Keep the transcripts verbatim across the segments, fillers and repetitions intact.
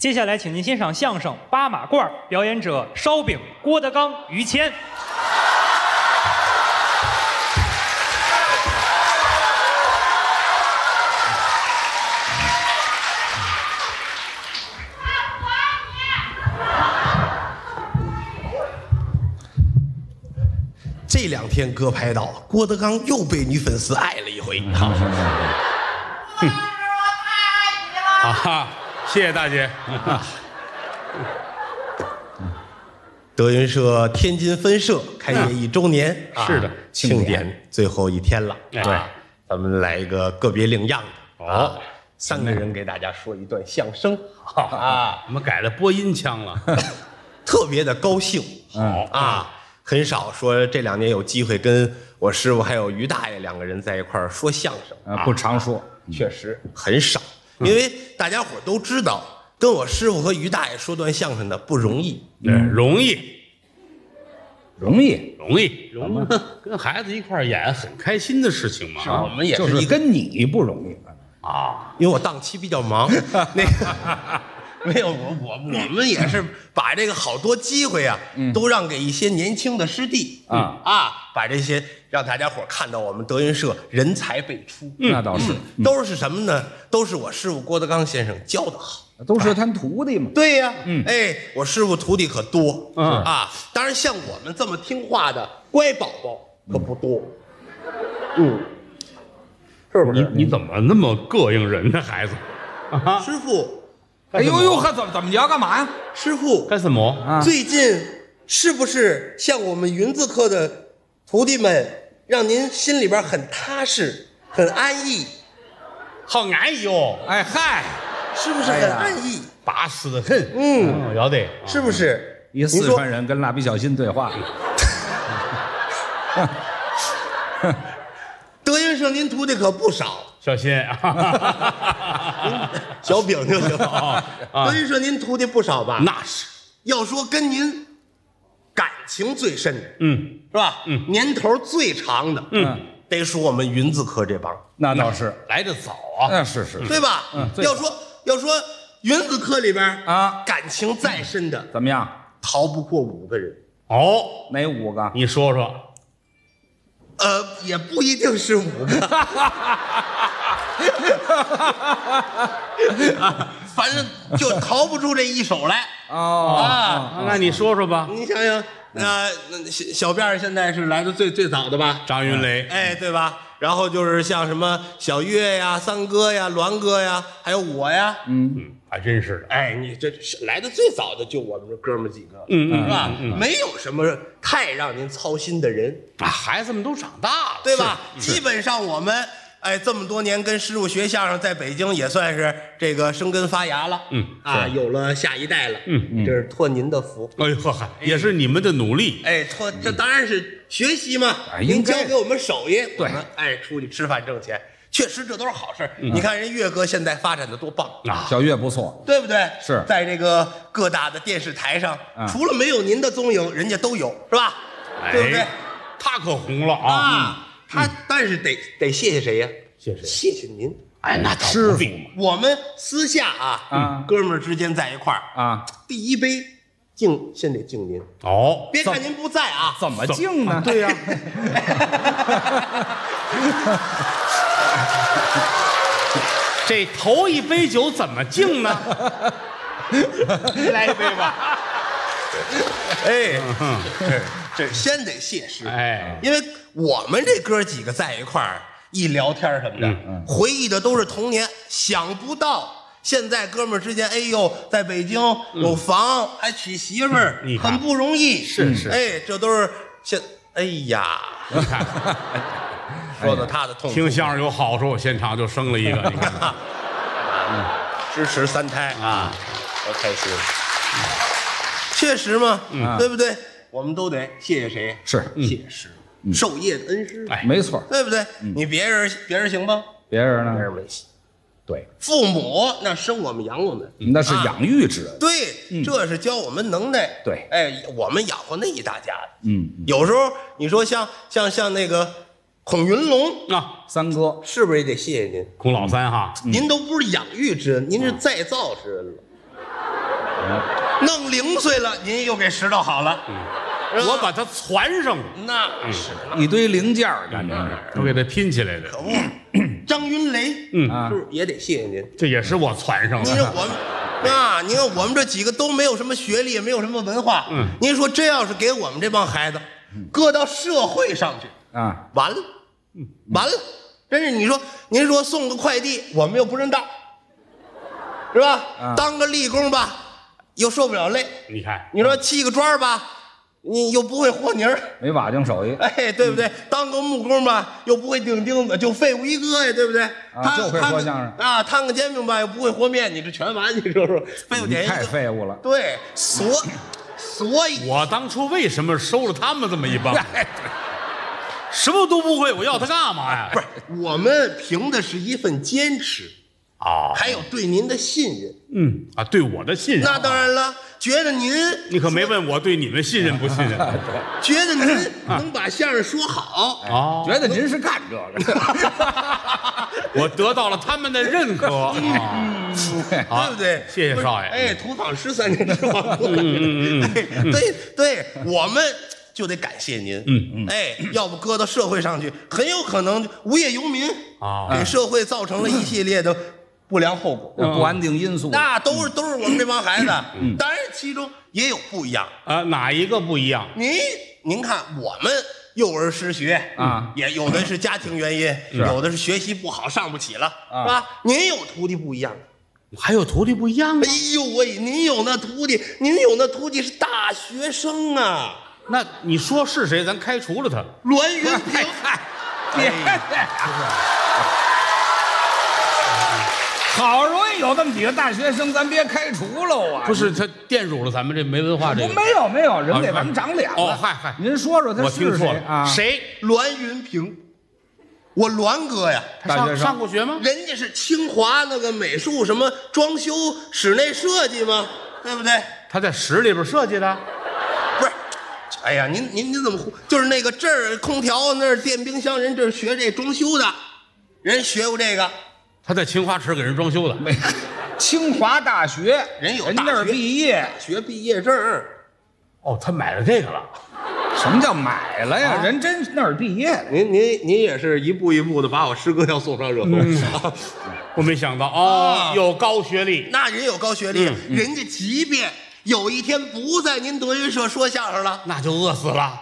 接下来，请您欣赏相声《八马褂》，表演者烧饼、郭德纲、于谦。 这两天哥拍到郭德纲又被女粉丝爱了一回，好，是是是，啊哈，谢谢大姐。德云社天津分社开业一周年，是的，庆典最后一天了，对，咱们来一个个别领样的，哦，三个人给大家说一段相声，啊，我们改了播音腔了，特别的高兴，好啊。 很少说这两年有机会跟我师傅还有于大爷两个人在一块儿说相声啊，不常说，确实很少，因为大家伙都知道，跟我师傅和于大爷说段相声的不容易，容易，容易，容易，容易，跟孩子一块儿演很开心的事情嘛，我们也是，你跟你不容易啊，因为我档期比较忙，那个。 没有，我我我们也是把这个好多机会啊，嗯、都让给一些年轻的师弟啊、嗯、啊，把这些让大家伙看到我们德云社人才辈出，那倒是，嗯、都是什么呢？都是我师傅郭德纲先生教的好，都是他徒弟嘛。啊、对呀、啊，嗯，哎，我师傅徒弟可多、嗯、啊，当然像我们这么听话的乖宝宝可不多，嗯，是不是？你你怎么那么膈应人呢，孩子？啊、师傅。 哎呦呦，还怎么怎么你要干嘛呀，师傅？干什么？啊、最近是不是像我们云字科的徒弟们，让您心里边很踏实、很安逸？好安逸哦！哎嗨，是不是很安逸？哎、巴适的很。嗯，要得、嗯，是不是？一四川人跟蜡笔小新对话。德云社您徒弟可不少。 小心啊！小饼就行啊。德云社您徒弟不少吧？那是。要说跟您感情最深的，嗯，是吧？嗯，年头最长的，嗯，得数我们云字科这帮。那倒是来得早啊。那是是，对吧？嗯。要说要说云字科里边啊，感情再深的，怎么样？逃不过五个人。哦，哪五个？你说说。呃，也不一定是五个。 啊、反正就逃不出这一手来哦啊！那你说说吧，你想想，那、呃、小小辫现在是来的最最早的吧？张云雷，哎，对吧？然后就是像什么小岳呀、三哥呀、栾哥呀，还有我呀，嗯嗯，还真是的。哎，你这来的最早的就我们这哥们几个，嗯嗯，是吧？嗯嗯、没有什么太让您操心的人啊，孩子们都长大了，对吧？基本上我们。 哎，这么多年跟师傅学相声，在北京也算是这个生根发芽了。嗯啊，有了下一代了。嗯嗯，这是托您的福。哎呦呵，也是你们的努力。哎，托这当然是学习嘛。您教给我们手艺，我们哎出去吃饭挣钱，确实这都是好事。你看人岳哥现在发展的多棒啊！小岳不错，对不对？是在这个各大的电视台上，除了没有您的踪影，人家都有，是吧？对不对？他可红了啊！ 他但是得得谢谢谁呀？谢谢谢谢您。哎，那师傅，我们私下啊，哥们儿之间在一块儿啊，第一杯敬先得敬您哦。别看您不在啊，怎么敬呢？对呀。这头一杯酒怎么敬呢？来一杯吧。哎，这这先得谢师，哎，因为。 我们这哥几个在一块儿一聊天什么的，嗯嗯、回忆的都是童年。想不到现在哥们儿之间，哎呦，在北京有房，嗯、还娶媳妇儿，嗯、很不容易。是是，哎，这都是现，哎呀，你看，说的他的痛苦。听相声有好处，现场就生了一个，你看，嗯、支持三胎啊，多开心！确实嘛，嗯、对不对？我们都得谢谢谁？是谢师。嗯 授业的恩师，哎，没错，对不对？你别人别人行吗？别人呢？别人没行。对，父母那生我们养我们，那是养育之恩。对，这是教我们能耐。对，哎，我们养活那一大家子。嗯，有时候你说像像像那个孔云龙啊，三哥是不是也得谢谢您？孔老三哈，您都不是养育之恩，您是再造之恩了。弄零碎了，您又给拾掇好了。我把它攒上，那是一堆零件儿，感觉我给它拼起来的。张云雷，嗯，是也得谢谢您，这也是我攒上的。您我们啊，您看我们这几个都没有什么学历，也没有什么文化，嗯，您说这要是给我们这帮孩子搁到社会上去啊，完了，完了，真是你说，您说送个快递，我们又不认道，是吧？当个力工吧，又受不了累。你看，你说砌个砖吧。 你又不会和泥儿，没瓦匠手艺，哎，对不对？当个木工吧，又不会钉钉子，就废物一个呀，对不对？啊，就会说相声啊，摊个煎饼吧，又不会和面，你这全完，你说说，废物点一个，太废物了。对，所所以，我当初为什么收了他们这么一帮？什么都不会，我要他干嘛呀？不是，我们凭的是一份坚持啊，还有对您的信任。嗯，啊，对我的信任，那当然了。 觉得您，你可没问我对你们信任不信任。觉得您能把相声说好，觉得您是干这个，我得到了他们的认可，对不对？谢谢少爷。哎，土坊十三年的王哥，对对，我们就得感谢您。嗯嗯，哎，要不搁到社会上去，很有可能无业游民啊，给社会造成了一系列的。 不良后果、不安定因素，那都是都是我们这帮孩子。当然，其中也有不一样啊。哪一个不一样？您您看，我们幼儿失学啊，也有的是家庭原因，有的是学习不好上不起了，是吧？您有徒弟不一样，还有徒弟不一样吗？哎呦喂，您有那徒弟，您有那徒弟是大学生啊。那你说是谁？咱开除了他。栾云平，别的。 好容易有这么几个大学生，咱别开除喽啊！不是他玷辱了咱们这没文化这个。没有没有，人给咱们长脸了。哦，嗨嗨，您说说他是谁啊？谁？栾云平，我栾哥呀，上上过学吗？人家是清华那个美术什么装修室内设计吗？对不对？他在室里边设计的。不是，哎呀，您您您怎么就是那个这儿空调那儿电冰箱，人这儿学这装修的，人学过这个。 他在清华池给人装修的，没清华大学人有人那儿毕业，学毕业证。哦，他买了这个了。什么叫买了呀？人真那儿毕业。您您您也是一步一步的把我师哥要送上热搜。我没想到哦，有高学历，那人有高学历，人家即便有一天不在您德云社说相声了，那就饿死了。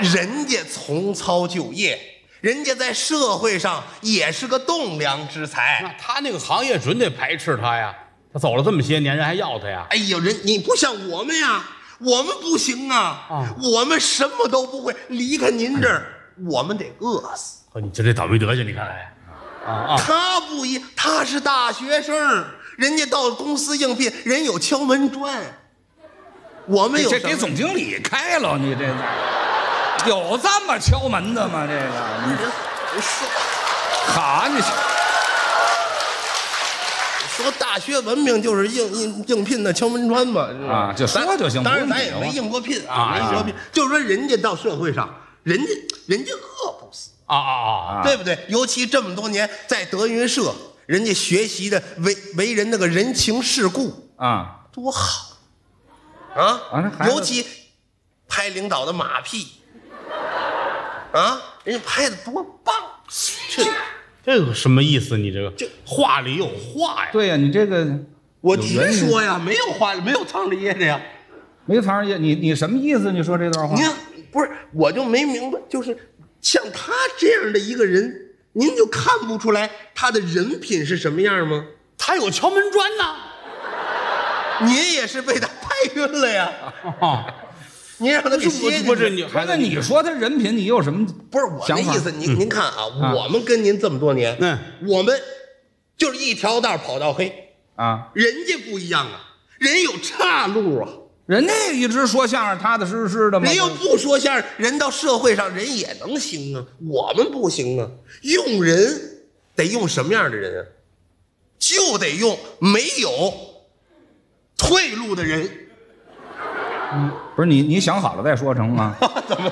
人家从操就业。 人家在社会上也是个栋梁之才，那他那个行业准得排斥他呀。他走了这么些年，人还要他呀？哎呦，人你不像我们呀，我们不行啊，啊我们什么都不会。离开您这儿，哎、我们得饿死。哦，你这这倒霉德行，你看，哎，啊啊，他不一，他是大学生，人家到公司应聘，人有敲门砖，我们有这给总经理开了，你这。 有这么敲门的吗？这个你这说，哈你说大学文凭就是应应应聘的敲门砖嘛？啊，就说就行。当然咱也没应过聘啊，没应过聘。就是说人家到社会上，人家人家饿不死啊啊啊，对不对？尤其这么多年在德云社，人家学习的为为人那个人情世故啊，多好啊！尤其拍领导的马屁。 啊，人家拍的多棒！这这个什么意思？你这个这话里有话呀？对呀，你这个我听说呀，没有话，没有藏着掖着呀，没藏着掖。你你什么意思？你说这段话？您不是，我就没明白，就是像他这样的一个人，您就看不出来他的人品是什么样吗？他有敲门砖呐，您也是被他拍晕了呀。哦 您让他歇，不是你？那你说他人品，你有什么？不是我的意思，您您看啊，我们跟您这么多年，嗯，我们就是一条道跑到黑啊。人家不一样啊，人有岔路啊。人家一直说相声，踏踏实实的嘛。人又不说相声，人到社会上人也能行啊。我们不行啊，用人得用什么样的人啊？就得用没有退路的人。 嗯、不是你，你想好了再说成吗？怎么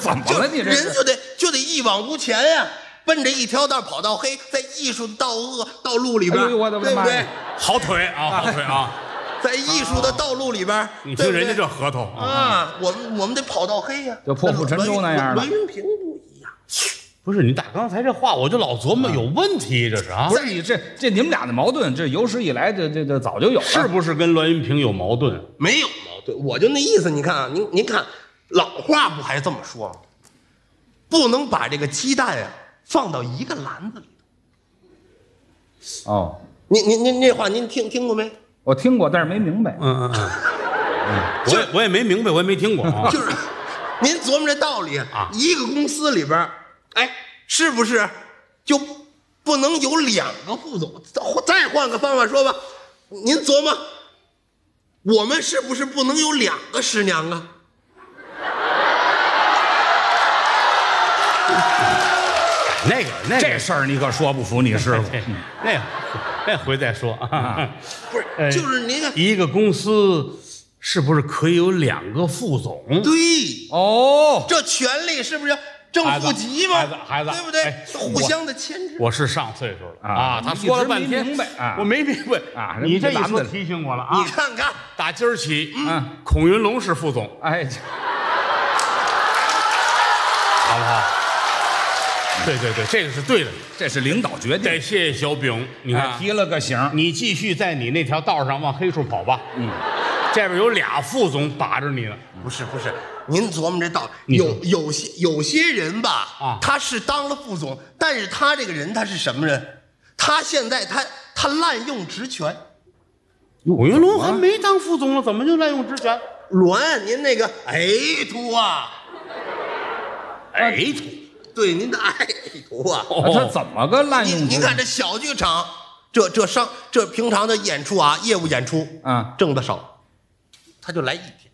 怎么了？你这人就得就得一往无前呀、啊，奔着一条道跑到黑，在艺术的道恶道路里边，哎、对不对？好腿啊，好腿啊！在艺术的道路里边，你听人家这合同啊，我们我们得跑到黑呀，就破釜沉舟那样的。栾云平不一样，不是你打刚才这话，我就老琢磨有问题，这是啊？不是你这这你们俩的矛盾，这有史以来这这这早就有了，是不是跟栾云平有矛盾？没有矛盾，我就那意思。你看啊，您您看，老话不还这么说吗？不能把这个鸡蛋呀放到一个篮子里头。哦，您您您这话您听听过没？ 我听过，但是没明白。嗯嗯嗯，我也我也没明白，我也没听过。就是，您琢磨这道理啊，一个公司里边，哎，是不是就不能有两个副总？再换个方法说吧，您琢磨，我们是不是不能有两个师娘啊？那个那个这事儿你可说不服你师傅，那个。 那回再说啊，不是，就是您一个公司是不是可以有两个副总？对，哦，这权力是不是正负极嘛？孩子，对不对？互相的牵制。我是上岁数了啊，他说了半天，我没明白啊。你这一次提醒我了啊！你看看，打今儿起，嗯，孔云龙是副总，哎，好不好？ 对对对，这个是对的，这是领导决定。得谢谢小丙，你看提了个醒，你继续在你那条道上往黑处跑吧。嗯，这边有俩副总把着你呢。不是不是，您琢磨这道理，有有些有些人吧，啊，他是当了副总，但是他这个人他是什么人？他现在他他滥用职权。孔云龙还没当副总呢，怎么就滥用职权？栾，您那个哎图啊，哎图。 对您的爱徒啊，他怎么个滥用？您看这小剧场，这这商这平常的演出啊，业务演出啊，挣的少，他就来一天。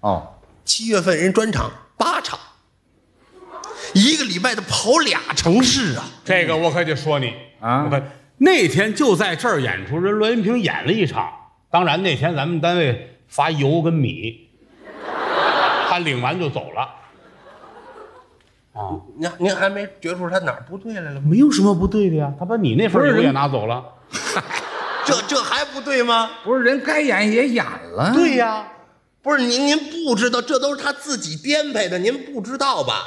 哦，七月份人专场八场，一个礼拜的跑俩城市啊。这个我可得说你啊，我那天就在这儿演出，人栾云平演了一场。当然那天咱们单位发油跟米，他领完就走了。 啊，您您还没觉出他哪儿不对来了？没有什么不对的呀，他把你那份儿也拿走了，这这还不对吗？不是人该演也演了。对呀，不是您您不知道，这都是他自己编排的，您不知道吧？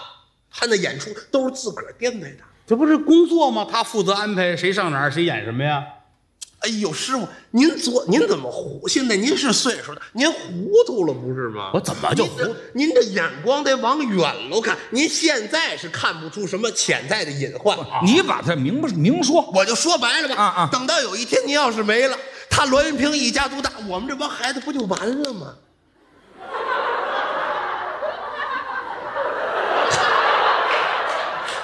他那演出都是自个儿编排的，这不是工作吗？他负责安排谁上哪儿，谁演什么呀？哎呦，师傅，您昨您怎么糊？现在您是岁数的，您糊涂了不是吗？我怎么就糊？您这眼光得往远了看，您现在是看不出什么潜在的隐患。你把它明明说，我就说白了吧。啊啊！等到有一天您要是没了，他栾云平一家独大，我们这帮孩子不就完了吗？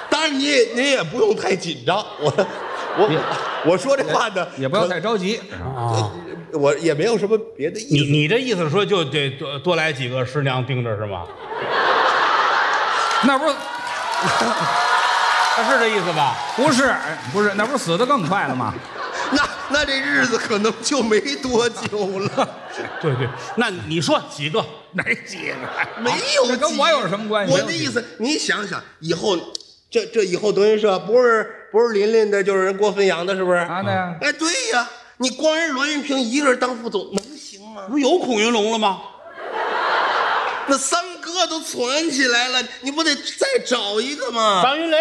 当然你，你您也不用太紧张，我。 我我说这话呢，也不要太着急啊。我也没有什么别的意思。你你这意思说就得多多来几个师娘盯着是吗？那不是，那是这意思吧？不是不是，那不是死得更快了吗？那那这日子可能就没多久了。对对，那你说几个？哪几个？没有，这跟我有什么关系？我的意思，你想想以后。 这这以后德云社不是不是林林的，就是人郭汾阳的，是不是？啊，对呀。哎，对呀，你光人栾云平一个人当副总能行吗？不有孔云龙了吗？那三哥都攒起来了，你不得再找一个吗？张云雷，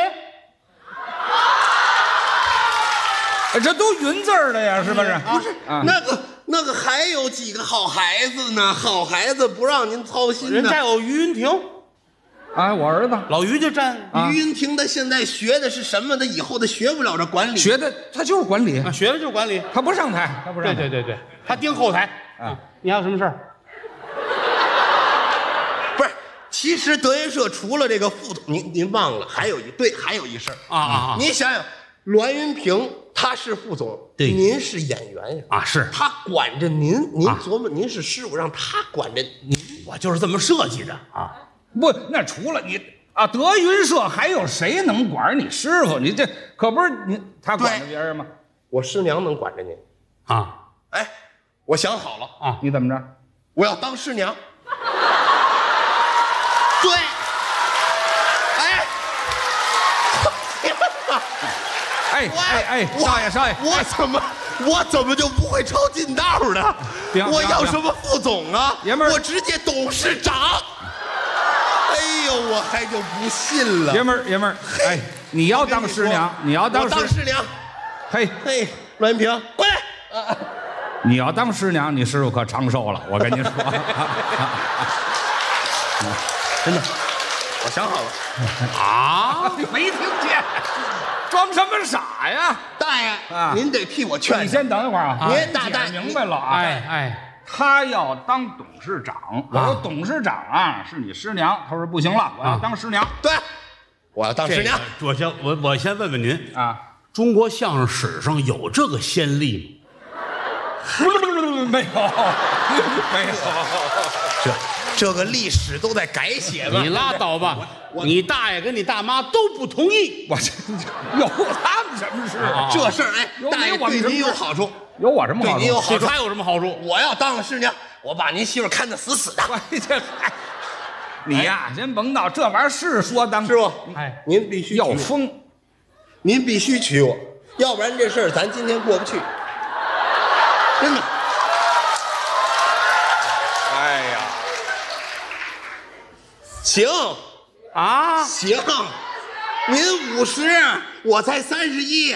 这都云字儿的呀，是不是？不是，那个那个还有几个好孩子呢，好孩子不让您操心呢。人家有于云亭。 哎，我儿子老于就占于云亭，他现在学的是什么？他以后他学不了这管理，学的他就是管理，学的就是管理，他不上台，他不上台，对对对对，他盯后台啊。你还有什么事儿？不是，其实德云社除了这个副总，您您忘了，还有一对，还有一事儿啊啊！您想想，栾云平他是副总，对，您是演员呀啊，是他管着您，您琢磨您是师傅，让他管着您，我就是这么设计的啊。 不，那除了你啊，德云社还有谁能管你师傅？你这可不是你他管着别人吗？我师娘能管着你啊！哎，我想好了啊，你怎么着？我要当师娘。对，哎，哎哎哎，少爷少爷，我怎么我怎么就不会抄近道呢？我要什么副总啊？爷们儿，我直接董事长。哎呦，我还就不信了。爷们儿，爷们儿，哎，你要当师娘，你要当当师娘。嘿，嘿，栾云平，过来。你要当师娘，你师傅可长寿了。我跟您说，真的，我想好了。啊？没听见。 装什么傻呀，大爷！您得替我劝。你先等一会儿啊，您大大明白了啊！哎哎，他要当董事长，我说董事长啊是你师娘，他说不行了，我要当师娘。对，我要当师娘。我先我我先问问您啊，中国相声史上有这个先例吗？没有，没有，这这个历史都在改写了。你拉倒吧。 你大爷跟你大妈都不同意，我这有他们什么事啊？这事儿哎，大爷对您有好处，有我什么好处？对您有好处，他有什么好处？我要当了师娘，我把您媳妇看得死死的。这，你呀，先甭闹，这玩意儿是说当师傅，哎，您必须要疯，您必须娶我，要不然这事儿咱今天过不去，真的。 哎呀，行。 啊，行，您五十，我才三十一，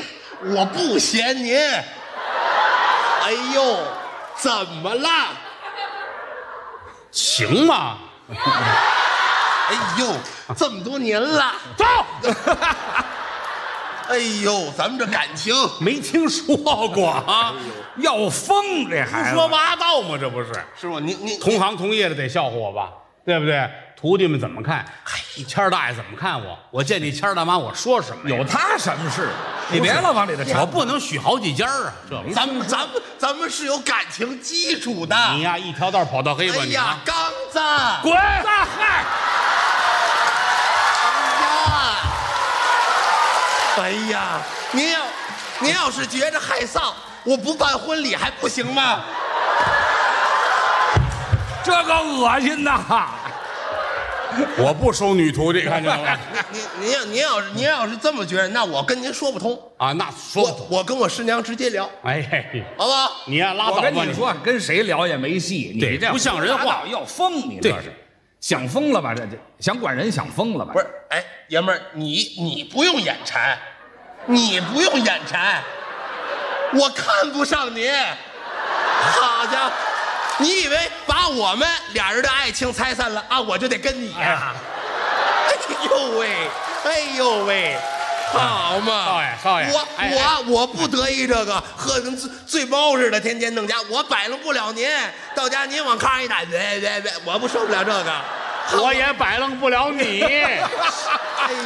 我不嫌您。哎呦，怎么了？行吗？哎呦，这么多年了，走。哎呦，咱们这感情没听说过啊！哎、要疯这孩子，胡说八道吗？这不是师傅，您您同行同业的得笑话我吧，对不对？ 徒弟们怎么看？嘿，谦儿大爷怎么看我？我见你谦儿大妈，我说什么？有他什么事？你别老往里头掺。我不能许好几家啊！这咱们咱们咱们是有感情基础的。你呀，一条道跑到黑吧！哎呀，刚子，滚！大汉！哎呀，您要您要是觉着害臊，我不办婚礼还不行吗？这个恶心呐！ 我不收女徒弟，看见了吗？您您要您要是您要是这么觉得，那我跟您说不通啊！那说不通，我跟我师娘直接聊，哎，好不好？你呀，拉倒吧！我跟你说，跟谁聊也没戏，你这不像人话，要疯你这是，想疯了吧？这这想管人想疯了吧？不是，哎，爷们儿，你你不用眼馋，你不用眼馋，我看不上您，好家伙！ 你以为把我们俩人的爱情拆散了啊，我就得跟你呀？哎呦喂，哎呦喂，好嘛，少爷少爷，我我我不得意这个，喝跟醉醉猫似的，天天弄家，我摆弄不了您。到家您往炕上一打，别别别，我不受不了这个，我也摆弄不了你。哎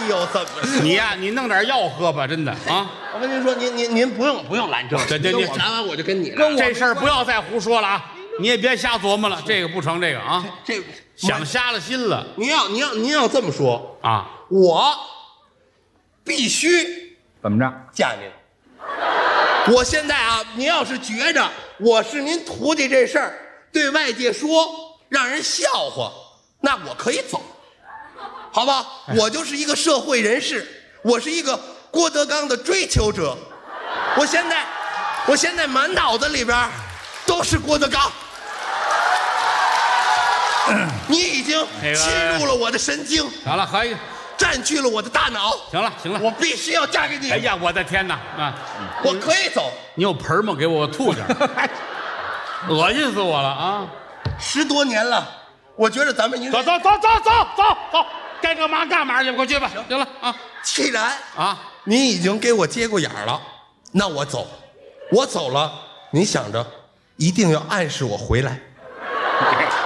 呦，怎么？你呀，你弄点药喝吧，真的啊。 我跟您说，您您您不用不用拦这，跟我谈完我就跟你了。这事儿不要再胡说了啊！ 你也别瞎琢磨了，这个不成，这个啊，这想瞎了心了。您要您要您要这么说啊，我必须怎么着嫁您？我现在啊，您要是觉着我是您徒弟这事儿对外界说让人笑话，那我可以走，好吧？我就是一个社会人士，我是一个郭德纲的追求者。我现在我现在满脑子里边。 都是郭德纲，你已经侵入了我的神经，好了，可以占据了我的大脑。行了，行了，我必须要嫁给你。哎呀，我的天哪！啊，我可以走。你有盆吗？给我，我吐点。恶心死我了啊！十多年了，我觉得咱们应该走走走走走走走，该干嘛干嘛去，快去吧。行了啊，既然啊，您已经给我接过眼了，那我走，我走了，您想着。 一定要暗示我回来，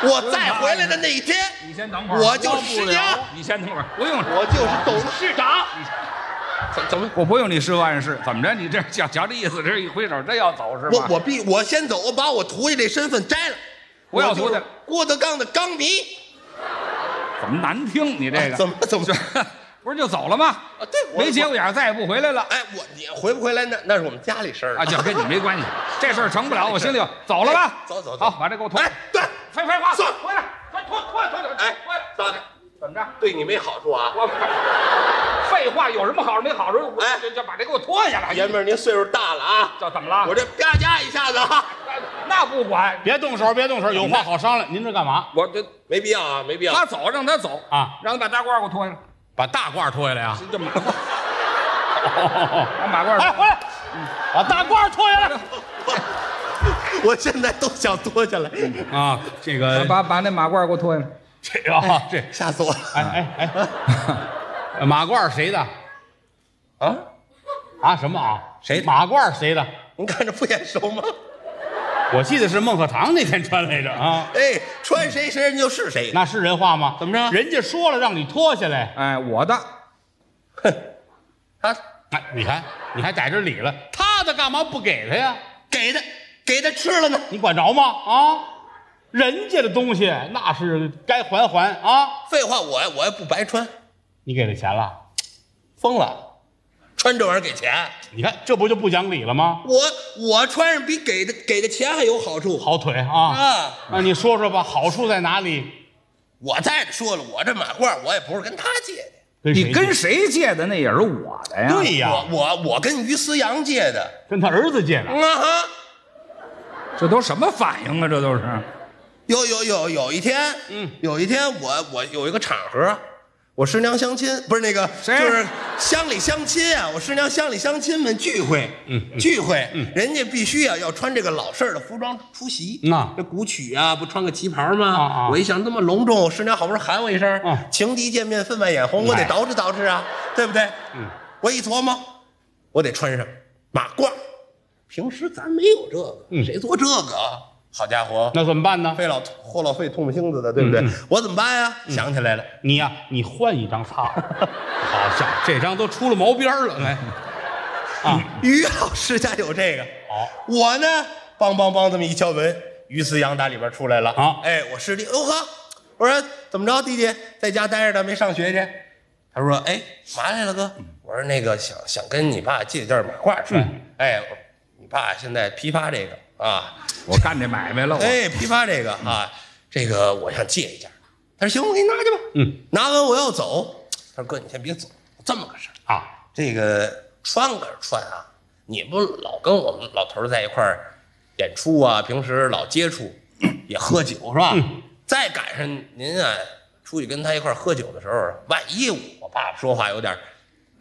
我再回来的那一天，你先等会儿，我就是师娘。你先等会儿，不用，我就是董事长。怎怎么？我不用你师傅暗示，怎么着？你这瞧瞧这意思，这一挥手，真要走是吧？我我必我先走，我把我徒弟这身份摘了，我要徒弟郭德纲的纲迷。怎么难听？你这个怎么怎么？不是就走了吗？啊，对，没接过眼，再也不回来了。哎，我你回不回来那那是我们家里事儿啊，就跟你没关系。 这事儿成不了，我心里有。走了吧，走走走，好，把这给我脱。哎，对，快快快，走，回来，快脱脱脱脱，哎，回来，怎么着？对你没好处啊？我。废话，有什么好没好处？哎，就就把这给我脱下来。爷们儿，您岁数大了啊，这怎么了？我这啪嗒一下子啊，那不管，别动手，别动手，有话好商量。您这干嘛？我这没必要啊，没必要。他走，让他走啊，让他把大褂给我脱下来。把大褂脱下来啊？这马褂，把马褂，哎，回来，把大褂脱下来。 我现在都想脱下来啊！这个把把那马褂给我脱下来。这啊，这吓死我了！哎哎哎，马褂谁的？啊啊什么啊？谁马褂谁的？您看着不眼熟吗？我记得是孟鹤堂那天穿来着啊！哎，穿谁谁人就是谁，那是人话吗？怎么着？人家说了让你脱下来。哎，我的，哼，他哎，你看你还逮着理了，他的干嘛不给他呀？给他。 给他吃了呢，你管着吗？啊，人家的东西那是该还还啊！废话，我我也不白穿，你给了钱了，疯了，穿这玩意儿给钱，你看这不就不讲理了吗？我我穿上比给的给的钱还有好处，好腿啊！啊，那你说说吧，好处在哪里？我再说了，我这马褂我也不是跟他借的，跟你跟谁借的？那也是我的呀。对呀，我我我跟于思阳借的，跟他儿子借的。啊哈。 这都什么反应啊？这都是，有有有有一天，嗯，有一天我我有一个场合，我师娘相亲不是那个，就是乡里乡亲啊，我师娘乡里乡亲们聚会，嗯，聚会，嗯，人家必须啊要穿这个老式的服装出席，那这古曲啊不穿个旗袍吗？我一想那么隆重，我师娘好不容易喊我一声，情敌见面分外眼红，我得捯饬捯饬啊，对不对？嗯，我一琢磨，我得穿上马褂。 平时咱没有这个，嗯、谁做这个啊？好家伙，那怎么办呢？费老后老费痛心子的，对不对？嗯嗯、我怎么办呀？嗯、想起来了，你呀、啊，你换一张擦，好像这张都出了毛边了。来，啊，于老师家有这个，好，我呢，梆梆梆这么一敲门，于思阳打里边出来了。啊，哎，我师弟，哟、哦、呵，我说怎么着，弟弟在家待着呢，没上学去。他说，哎，嘛来了哥？我说那个想想跟你爸借件马褂穿，嗯、哎。 你爸现在批发这个啊，我干这买卖了。哎，批发这个啊，这个我想借一件。他说行，我给你拿去吧。嗯，拿完我要走。他说哥，你先别走，这么个事儿啊，这个穿可是穿啊，你不老跟我们老头儿在一块儿演出啊，平时老接触，也喝酒是吧？嗯、再赶上您啊出去跟他一块儿喝酒的时候，万一我爸爸说话有点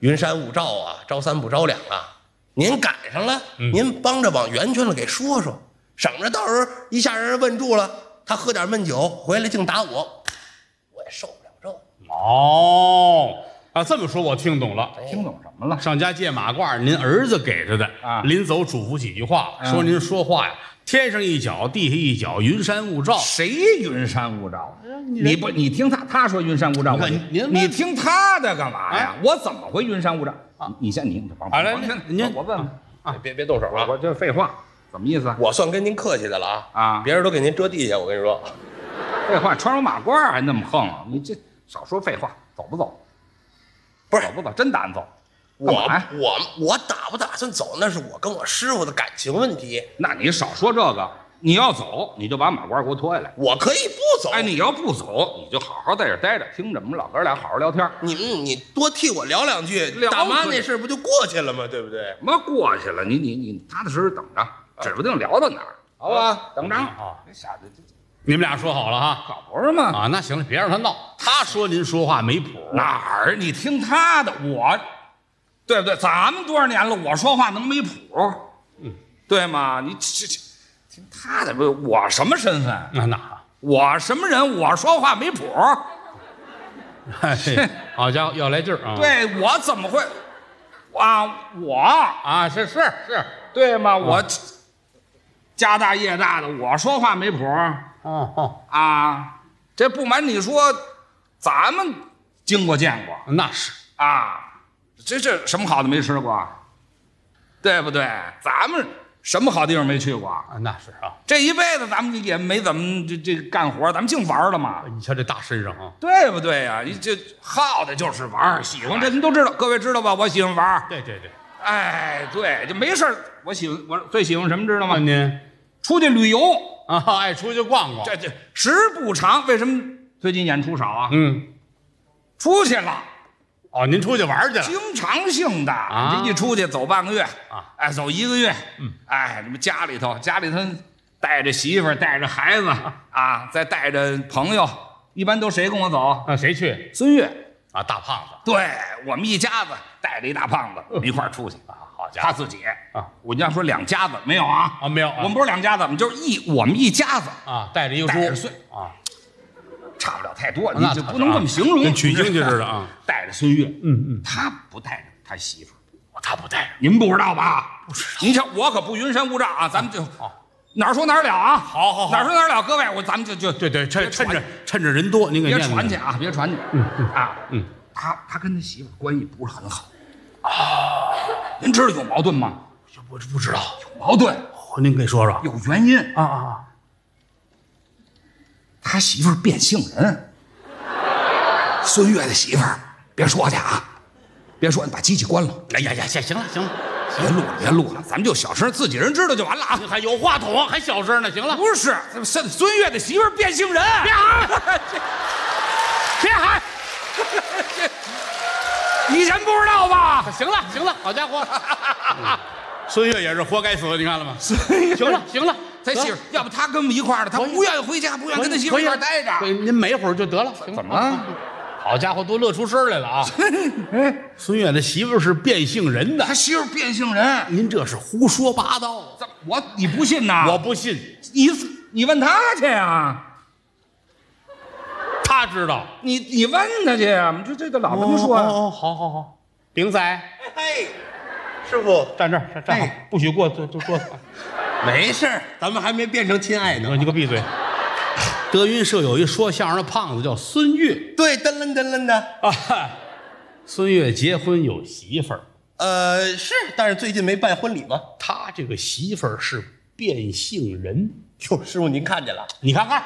云山雾罩啊，招三不招两啊。 您赶上了，您帮着往圆圈了给说说，省着到时候一下人问住了，他喝点闷酒回来净打我，我也受不了这。哦，啊，这么说我听懂了，听懂什么了？上家借马褂，您儿子给着的，啊，临走嘱咐几句话，说您说话呀，天上一脚，地下一脚，云山雾罩。谁云山雾罩？你不，你听他他说云山雾罩，您你听他的干嘛呀？我怎么会云山雾罩？ 你先，您帮忙。来，您我问问啊，别别动手啊！我这废话，怎么意思啊？我算跟您客气的了啊啊！别人都给您遮地下，我跟你说，废话，穿上马褂还那么横，你这少说废话，走不走？不是走不走，真打算走？我我我打不打算走，那是我跟我师傅的感情问题。那你少说这个，你要走你就把马褂给我脱下来。我可以不走。哎，你要不走，你就好好在这待着，听着我们老哥俩好好聊天。你你多替我聊两句，大妈那事不就过去了吗？对不对？什么过去了？你你你踏踏实实等着，指不定聊到哪儿，好吧？等着啊！这下子，你们俩说好了哈？可不是嘛！啊，那行了，别让他闹。他说您说话没谱，哪儿？你听他的，我，对不对？咱们多少年了，我说话能没谱？嗯，对吗？你这这。 听他的不，我什么身份？那哪？我什么人？我说话没谱。好家伙，要来劲儿啊！对我怎么会？啊，我啊，是是是，对吗？我家大业大的，我说话没谱。哦啊，这不瞒你说，咱们经过见过，那是啊，这这什么好的没吃过，对不对？咱们。 什么好地方没去过啊？那是啊，这一辈子咱们也没怎么这这干活，咱们净玩了嘛。你瞧这大身上啊，对不对呀、啊？你这好的就是玩，喜欢这您都知道，各位知道吧？我喜欢玩。对对对，哎，对，就没事儿。我喜欢我最喜欢什么知道吗？您出去旅游啊，爱出去逛逛。这这时不长，为什么最近演出少啊？嗯，出去了哦，您出去玩去了？经常性的啊，一出去走半个月啊，哎，走一个月，嗯，哎，什么家里头，家里头带着媳妇儿，带着孩子啊，再带着朋友，一般都谁跟我走？那谁去？孙越啊，大胖子。对我们一家子带着一大胖子，我们一块儿出去啊。好家伙，他自己啊，我家说两家子没有啊？啊，没有，我们不是两家子，我们就是一我们一家子啊，带着一个叔孙啊。 差不了太多，你就不能这么形容，跟取经去似的啊！带着孙越，嗯嗯，他不带着他媳妇儿，他不带着，您不知道吧？不知道。您瞧，我可不云山雾罩啊，咱们就哪儿说哪儿了啊！好好好，哪儿说哪儿了，各位，我咱们就就对对，趁趁着趁着人多，您给别传去啊，别传去啊！嗯，他他跟他媳妇关系不是很好啊，您知道有矛盾吗？我不知道有矛盾，您给说说，有原因啊啊。 他媳妇儿变性人，孙越的媳妇儿，别说去啊，别说，你把机器关了。哎呀呀，行行了行了，别录了别录了，咱们就小声，自己人知道就完了啊。还有话筒，还小声呢，行了。不是，孙孙越的媳妇儿变性人，别喊，别喊，以前不知道吧？行了行了，好家伙，孙越也是活该死，你看了吗？行了行了。 他媳妇，要不他跟我们一块儿的，他不愿意回家，不愿意跟他媳妇一块儿待着。您没会儿就得了，怎么了？好家伙，都乐出声来了啊！哎，孙越的媳妇是变性人的，他媳妇变性人，您这是胡说八道！怎么我你不信呐？我不信，你你问他去呀，他知道。你你问他去呀，这这个老跟他说呀。哦，好好好，顶仔，哎，师傅站这儿，站好，不许过，就就过。 没事儿，咱们还没变成亲爱呢。你给我闭嘴！德云社有一说相声的胖子叫孙越，对，噔楞噔楞的啊。孙越结婚有媳妇儿，呃，是，但是最近没办婚礼嘛。他这个媳妇儿是变性人。哟，师傅您看见了？你看看，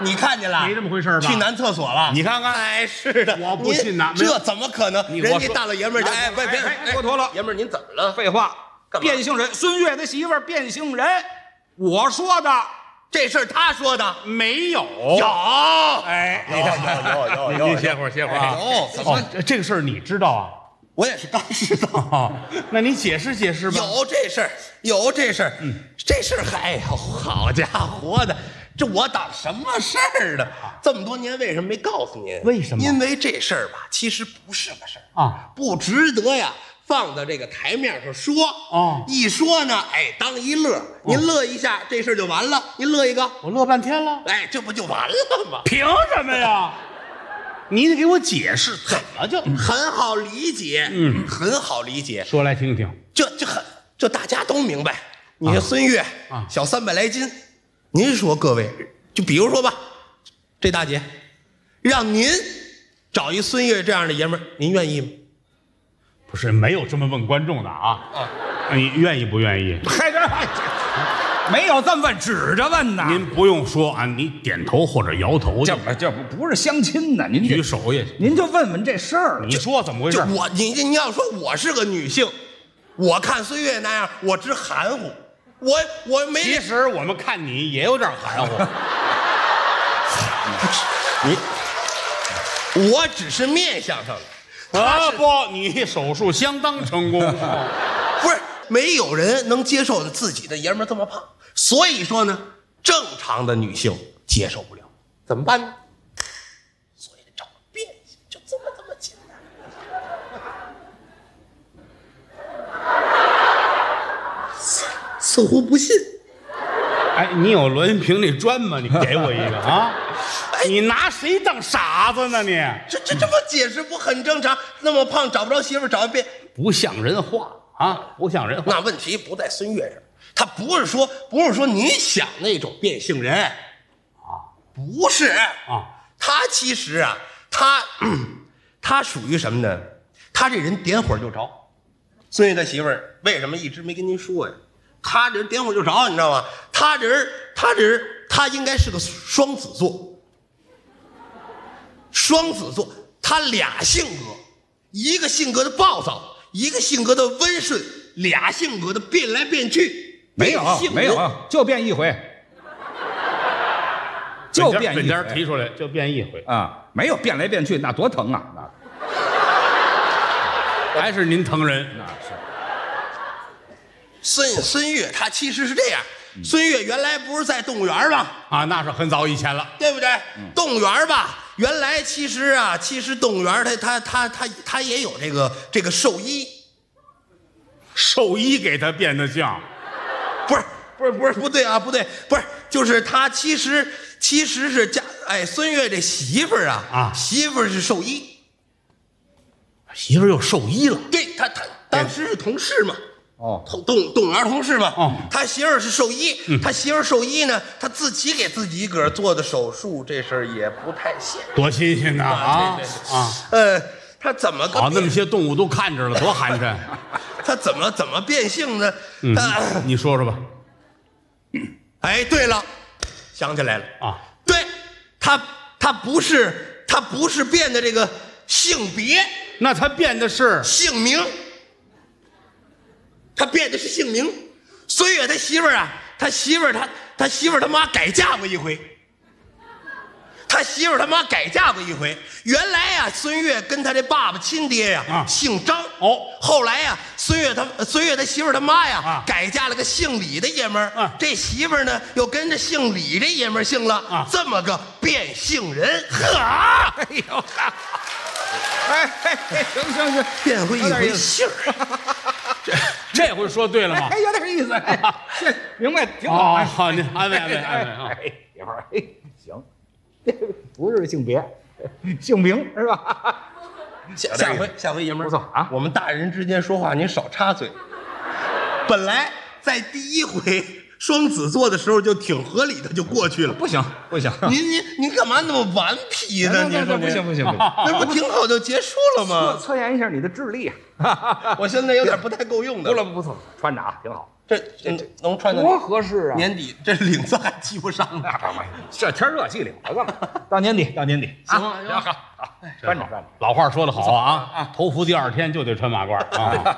你看见了？没这么回事吧？去男厕所了？你看看，哎，是的，我不信呐，这怎么可能？人家大老爷们儿，哎，别别脱脱了，爷们儿您怎么了？废话。 变性人，孙越的媳妇儿变性人，我说的这事儿，他说的没有有哎，有有有有，歇会儿歇会儿啊！有，这个事儿你知道啊？我也是刚知道，那你解释解释吧。有这事儿，有这事儿，这事儿，哎呦，好家伙的，这我当什么事儿呢？这么多年为什么没告诉您？为什么？因为这事儿吧，其实不是个事儿啊，不值得呀。 放到这个台面上说，哦，一说呢，哎，当一乐，您乐一下，这事就完了。您乐一个，我乐半天了，哎，这不就完了吗？凭什么呀？你得给我解释，怎么就很好理解？嗯，很好理解。说来听听，这这很，这大家都明白。你看孙越啊，小三百来斤，您说各位，就比如说吧，这大姐，让您找一孙越这样的爷们儿，您愿意吗？ 不是没有这么问观众的啊！啊，你愿意不愿意？嗨，没有这么问，指着问呢。您不用说啊，你点头或者摇头。这这不是相亲呢，您举手也。您就问问这事儿，你说怎么回事？我你你要说我是个女性，我看孙越那样，我直含糊，我我没。其实我们看你也有点含糊。你，我只是面相上的。 啊不，你手术相当成功。不是，没有人能接受自己的爷们这么胖，所以说呢，正常的女性接受不了，怎么办呢？所以找变性，就这么这么简单。似乎不信。哎，你有栾云平那砖吗？你给我一个啊。 你拿谁当傻子呢你？你这这这么解释不很正常？那么胖找不着媳妇找一遍，不像人话啊！不像人话。那问题不在孙越这，他不是说不是说你想那种变性人啊，不是啊，他其实啊，他、嗯、他属于什么呢？他这人点火就着。孙越的媳妇儿为什么一直没跟您说呀？他这人点火就着，你知道吗？他这人他这人他应该是个双子座。 双子座，他俩性格，一个性格的暴躁，一个性格的温顺，俩性格的变来变去，没有没有，就变一回，就变一回，提出来就变一回啊，没有变来变去，那多疼啊！还是您疼人。那是。孙孙越他其实是这样，孙越原来不是在动物园吗？啊，那是很早以前了，对不对？动物园吧，原来其实啊，其实动物园他他他他他也有这个这个兽医，兽医给他变得像，不是。 不是不是不对啊，不对，不是，就是他其实其实是家哎，孙越这媳妇儿啊啊，媳妇儿是兽医，媳妇儿又兽医了。对他他当时是同事嘛，哦，动动物园同事嘛，哦，他媳妇儿是兽医，嗯、他媳妇儿兽医呢，他自己给自己个做的手术，这事儿也不太现实，多新鲜呐啊啊！呃，他怎么搞、啊、那么些动物都看着了，多寒碜！他怎么怎么变性呢？嗯、他你说说吧。 哎，对了，想起来了啊！对，他他不是他不是变的这个性别，那他变的是姓名，他变的是姓名。孙越他媳妇儿啊，他媳妇儿他他媳妇儿他妈改嫁过一回，他媳妇儿他妈改嫁过一回。原来呀、啊，孙越跟他这爸爸亲爹呀、啊啊、姓张哦，后来呀、啊。 孙越他孙越他媳妇儿他妈呀，啊、改嫁了个姓李的爷们儿。啊、这媳妇儿呢，又跟着姓李这爷们儿姓了。啊、这么个变性人，呵、啊！哎呦，哎，行行行，变回一回性这这回说对了吗？哎，有点意思。哎，这明白挺好。好，您安慰安慰安慰啊。媳妇儿，哎，行，这不是性别，姓名是吧？ 下下回下回爷们儿啊，我们大人之间说话您少插嘴。本来在第一回双子座的时候就挺合理的，就过去了。不行不行，您您您干嘛那么顽皮呢？您说不行不行，那不挺好就结束了吗？测验一下你的智力，我现在有点不太够用的。不了不错，穿着啊挺好，这这能穿的多合适啊！年底这领子还系不上呢，这天热系领子干嘛？到年底到年底，行行好。 穿着穿着，老话说得好啊，头伏第二天就得穿马褂啊。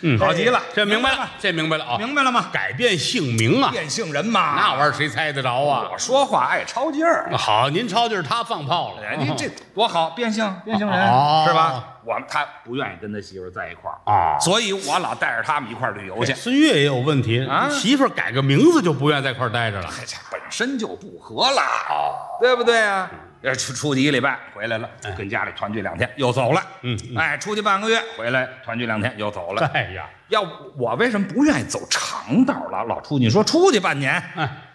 嗯，好极了，这明白了，这明白了啊，明白了吗？改变姓名啊，变性人嘛，那玩意儿谁猜得着啊？我说话爱抄劲儿。好，您抄劲儿，他放炮了。您这多好，变性变性人是吧？我们他不愿意跟他媳妇在一块儿啊，所以我老带着他们一块儿旅游去。孙越也有问题啊，媳妇改个名字就不愿意在一块儿待着了，本身就不合了，对不对啊？ 呃，出出去一礼拜回来了，跟家里团聚两天又走了。嗯，哎，出去半个月回来团聚两天又走了。哎呀，要我为什么不愿意走长道了？老出去说出去半年，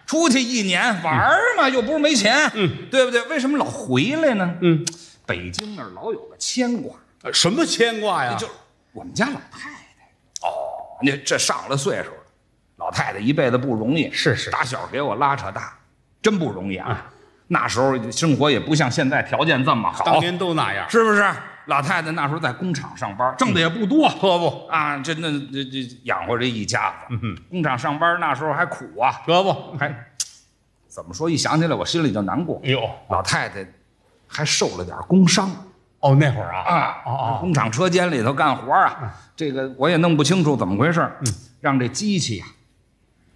出去一年玩嘛，又不是没钱，嗯，对不对？为什么老回来呢？嗯，北京那儿老有个牵挂，什么牵挂呀？就我们家老太太。哦，那这上了岁数了，老太太一辈子不容易，是是，打小给我拉扯大，真不容易啊。 那时候生活也不像现在条件这么好，当年都那样，是不是？老太太那时候在工厂上班，挣的也不多，可不啊，这那这这养活这一家子。嗯，工厂上班那时候还苦啊，可不还怎么说？一想起来我心里就难过。哎呦，老太太还受了点工伤。哦，那会儿啊啊，哦哦，工厂车间里头干活啊，这个我也弄不清楚怎么回事，让这机器呀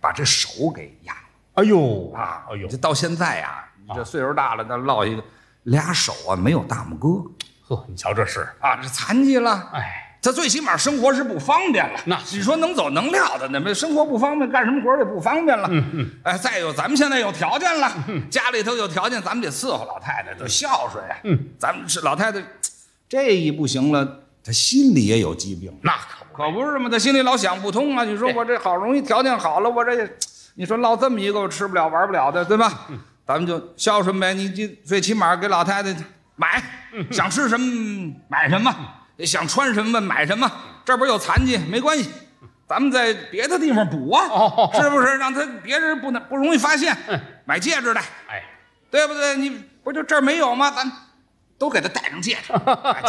把这手给压了。哎呦啊，哎呦，这到现在呀。 这岁数大了，那落一个俩手啊，没有大拇哥。呵，你瞧这是啊，这残疾了。哎，他最起码生活是不方便了。那你说能走能撂的，那么生活不方便，干什么活也不方便了。嗯嗯。哎，再有咱们现在有条件了，家里头有条件，咱们得伺候老太太，得孝顺呀。嗯，咱们是老太太，这一不行了，她心里也有疾病。那可可不是嘛，她心里老想不通啊。你说我这好容易条件好了，我这你说落这么一个我吃不了玩不了的，对吧？ 咱们就孝顺呗，你这最起码给老太太买，想吃什么买什么，想穿什么买什么。这不有残疾没关系，咱们在别的地方补啊，是不是？让他别人不能不容易发现。买戒指的，哎，对不对？你不就这儿没有吗？咱都给他戴上戒指，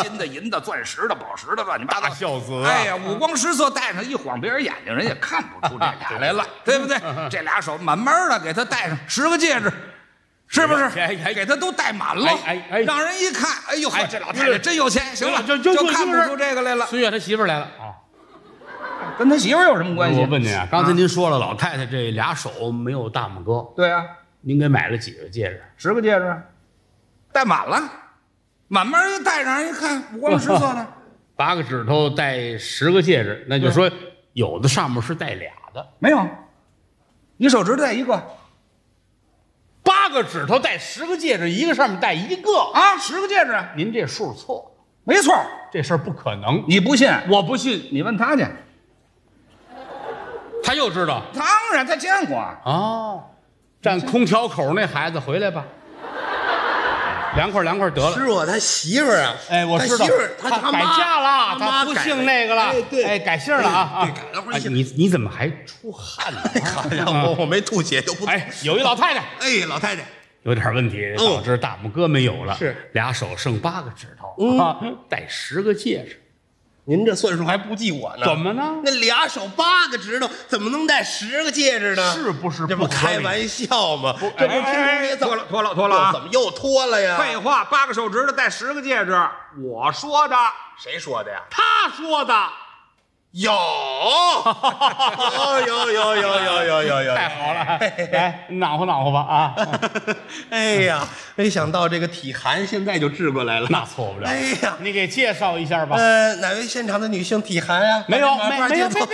金的、银的、钻石的、宝石的，乱七八糟。孝子，哎呀，五光十色戴上一晃，别人眼睛人也看不出这俩来了，对不对？这俩手慢慢的给他戴上十个戒指。 是不是？给他都戴满了，让人一看，哎呦，这老太太真有钱。行了，就就看不出这个来了。孙越他媳妇来了啊，跟他媳妇有什么关系？我问您啊，刚才您说了，老太太这俩手没有大拇哥。对啊，您给买了几个戒指？十个戒指，戴满了，慢慢就戴上，人一看五光十色的。八个指头戴十个戒指，那就说有的上面是戴俩的，没有，你手指戴一个。 八个指头戴十个戒指，一个上面戴一个啊，十个戒指。您这数错，没错，这事儿不可能。你不信？我不信。你问他去，他又知道。当然，他见过啊。哦，站空调口那孩子回来吧，凉快凉快得了。师傅，他媳妇儿啊，哎，我知道，他改嫁了，他不姓那个了，哎，改姓了啊啊，改了不姓。你你怎么还出汗呢？我我没吐血就不。哎，有一老太太，哎，老太太有点问题，导致大拇哥没有了，是俩手剩八个指头啊，戴十个戒指。您这算数还不计我呢？怎么呢？那俩手八个指头怎么能戴十个戒指呢？是不是？这不开玩笑吗？这不是脱了脱了脱了？怎么又脱了呀？废话，八个手指头戴十个戒指，我说的。谁说的呀？他说的。有，有有有有有有有！太好了，来暖和暖和吧啊！哎呀，没想到这个体寒现在就治过来了，那错不了。哎呀，你给介绍一下吧。呃，哪位现场的女性体寒啊？没有，没没有，没有。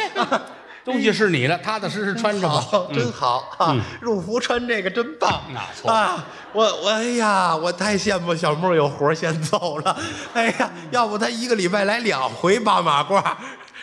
东西是你的，踏踏实实穿着吧，真好啊！入伏穿这个真棒，那错啊！我我哎呀，我太羡慕小木有活先走了。哎呀，要不他一个礼拜来两回八马褂。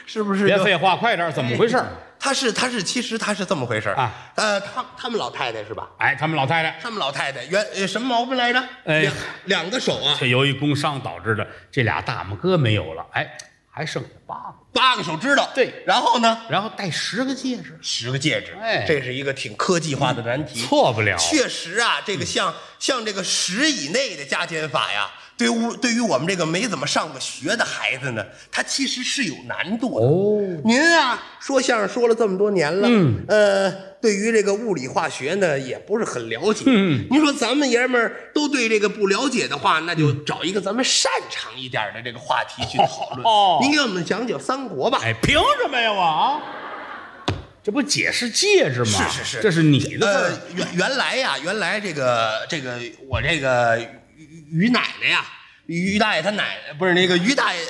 是不是？别废话，快点！怎么回事？他是他是，其实他是这么回事啊。呃，他他们老太太是吧？哎，他们老太太，他们老太太原什么毛病来着？哎，两个手啊，这由于工伤导致的，这俩大拇哥没有了，哎，还剩下八个，八个手指头。对，然后呢？然后戴十个戒指，十个戒指。哎，这是一个挺科技化的难题，错不了。确实啊，这个像像这个十以内的加减法呀。 对于对于我们这个没怎么上过学的孩子呢，他其实是有难度的。哦，您啊，说相声说了这么多年了，嗯，呃，对于这个物理化学呢，也不是很了解。嗯，您说咱们爷们儿都对这个不了解的话，那就找一个咱们擅长一点的这个话题去讨论。哦，您给我们讲讲三国吧。哎，凭什么呀我啊？ 这不解释戒指吗？是是是，这是你的。呃，原原来呀，原来这个这个我这个。 于奶奶呀，于大爷他奶奶不是那个于大爷，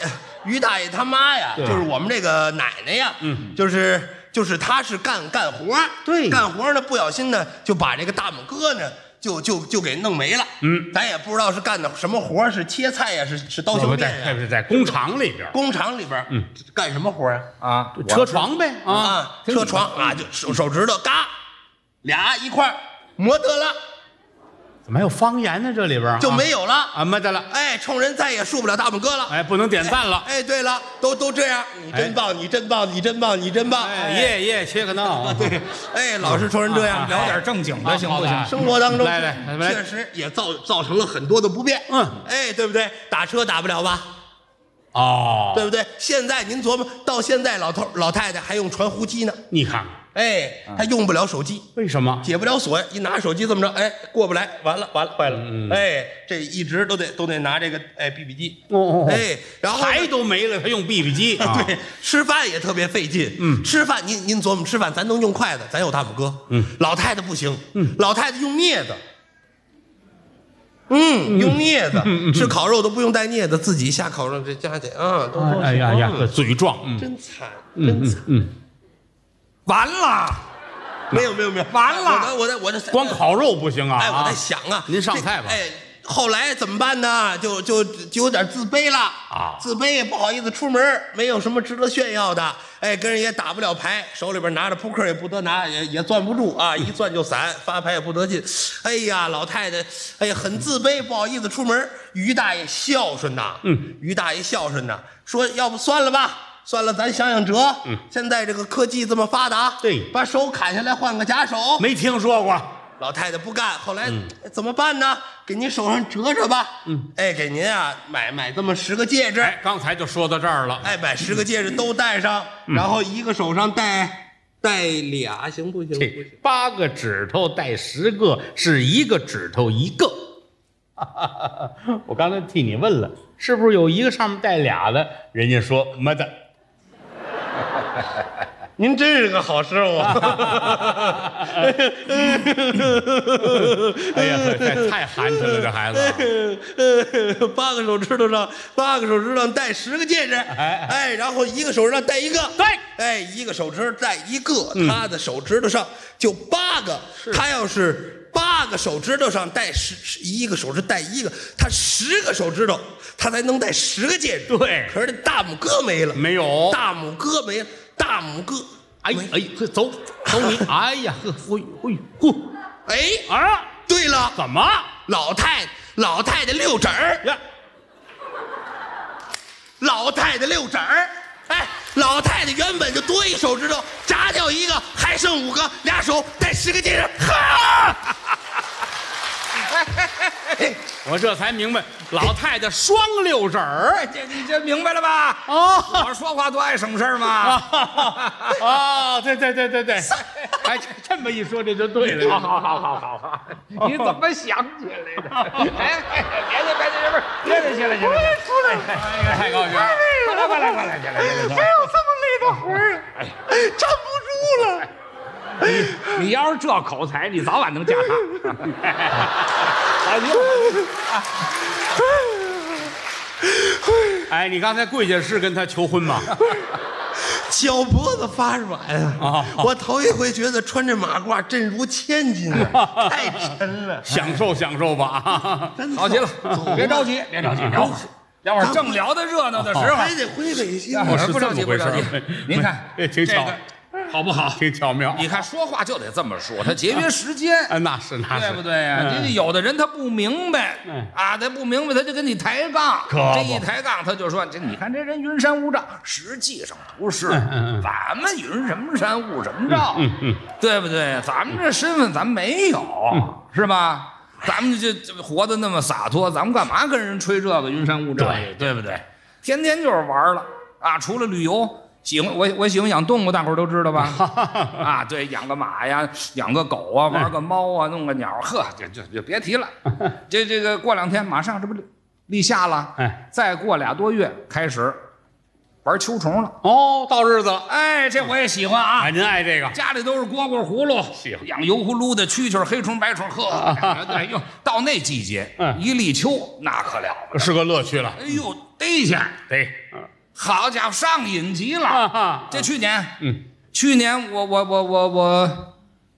于大爷他妈呀，就是我们这个奶奶呀，嗯，就是就是他是干干活，对，干活呢不小心呢就把这个大拇哥呢就就就给弄没了，嗯，咱也不知道是干的什么活，是切菜呀，是是刀削面呀，在在工厂里边，工厂里边，嗯，干什么活呀？啊，车床呗，啊，车床啊，就手手指头嘎，俩一块磨得了。 怎么还有方言呢？这里边就没有了啊！没得了！哎，冲人再也竖不了大拇哥了！哎，不能点赞了！哎，对了，都都这样，你真棒，你真棒，你真棒，你真棒！耶耶，切个闹！对，哎，老是冲人这样，聊点正经的行不行？生活当中确实也造造成了很多的不便。嗯，哎，对不对？打车打不了吧？哦，对不对？现在您琢磨，到现在老头老太太还用传呼机呢。你看看。 哎，他用不了手机，为什么？解不了锁，一拿手机这么着，哎，过不来，完了，完了，坏了，嗯、哎，这一直都得都得拿这个哎 B B 机，哦哦哦哎，然后牌都没了，他用 B B 机，啊、对，吃饭也特别费劲，嗯，吃饭您您琢磨吃饭，咱能用筷子，咱有大拇哥，嗯，老太太不行，嗯，老太太用镊子，嗯，用镊子、嗯、吃烤肉都不用带镊子，自己下烤肉这家去啊，都都哎呀呀，嘴壮，嗯、真惨，真惨，嗯。嗯嗯 完了，没有没有没有，完了！我在我在我在光烤肉不行啊！哎，我在想啊，您上菜吧。哎，后来怎么办呢？就就就有点自卑了啊，自卑也不好意思出门，没有什么值得炫耀的。哎，跟人也打不了牌，手里边拿着扑克也不得拿，也也攥不住啊，一攥就散，发牌也不得劲。哎呀，老太太，哎呀，很自卑，不好意思出门。于大爷孝顺呐，嗯，于大爷孝顺呐，说要不算了吧。 算了，咱想想辙。嗯，现在这个科技这么发达，对，把手砍下来换个假手，没听说过。老太太不干，后来、嗯、怎么办呢？给您手上折折吧。嗯，哎，给您啊买买这么十个戒指。哎，刚才就说到这儿了。哎，买十个戒指都戴上，嗯、然后一个手上戴戴俩，行不行？不行，八个指头戴十个，是一个指头一个。我刚才替你问了，是不是有一个上面戴俩的？人家说没的。您真是个好师傅。哎呀，太寒碜了，这孩子。八个手指头上，八个手指头上戴十个戒指，哎哎，然后一个手指上戴一个，对，哎，一个手指戴一个，他的手指头上就八个。他要是八个手指头上戴十，一个手指戴一个，他十个手指头，他才能戴十个戒指。对，可是这大拇哥没了，没有，大拇哥没了。 大拇哥，哎哎，呵，走走你，哎呀，呵，哎哎呼，哎啊，对了，怎么老太老太太六指儿呀？老太太六指儿，哎，老太太原本就多一手指头，炸掉一个，还剩五个，俩手戴十个戒指，哈！我这才明白，老太太双六指儿，这你这明白了吧？哦，我说话多爱省事儿嘛。哦，对对对对对，哎，这么一说这就对了。好好好好好，你怎么想起来的？哎，别去别去，这不是别去去了去了。出来，太高兴了，快来快来快来快来！没有这么累的活儿，站不住了。 你你要是这口才，你早晚能嫁他。哎，你哎，你刚才跪下是跟他求婚吗？脚脖子发软啊！我头一回觉得穿着马褂真如千斤啊，太沉了。享受享受吧，好极了，别着急，别着急，聊会儿。 待会儿正聊得热闹的时候，还得回北京。我是不着急，不着急。您看，挺巧。 好不好？挺巧妙。你看，说话就得这么说，他节约时间。啊，那是那是，对不对呀？你有的人他不明白，啊，他不明白，他就跟你抬杠。这一抬杠，他就说：“这你看这人云山雾罩。”实际上不是，咱们云什么山雾什么罩，对不对？咱们这身份咱没有，是吧？咱们就活得那么洒脱，咱们干嘛跟人吹这个云山雾罩？对，对不对？天天就是玩了啊，除了旅游。 喜欢我，我喜欢养动物，大伙儿都知道吧？啊，对，养个马呀，养个狗啊，玩个猫啊，弄个鸟，呵，这这就别提了。这这个过两天马上这不立夏了，哎，再过俩多月开始玩秋虫了。哦，到日子，哎，这我也喜欢啊。您爱这个？家里都是蝈蝈、葫芦，喜欢养油葫芦的蛐蛐、黑虫、白虫，呵，哎呦，到那季节，一立秋那可了不得，是个乐趣了。哎呦，逮去，逮。 好家伙，上瘾极了！这去年，嗯，去年我我我我我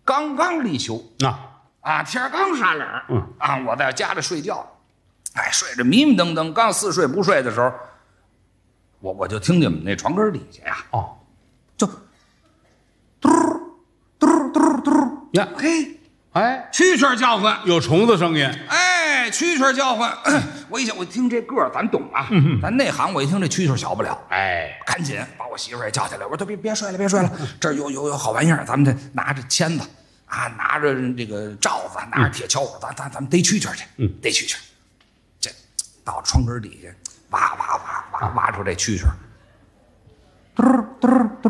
刚刚立秋，啊啊，天刚杀冷，嗯啊，我在家里睡觉，哎，睡着迷迷瞪瞪，刚似睡不睡的时候，我我就听见我们那床根底下呀，哦，就嘟嘟嘟嘟呀，嘿，哎，蛐蛐叫唤，有虫子声音，哎。 蛐蛐叫唤，我一想，我一听这个，咱懂啊，咱内行。我一听这蛐蛐小不了，哎，赶紧把我媳妇儿也叫起来。我说：“别别睡了，别睡了，这有有有好玩意儿，咱们得拿着签子啊，拿着这个罩子，拿着铁锹，咱咱咱们逮蛐蛐去，嗯，逮蛐蛐。这到窗根底下挖挖挖挖挖出这蛐蛐，嘟嘟嘟，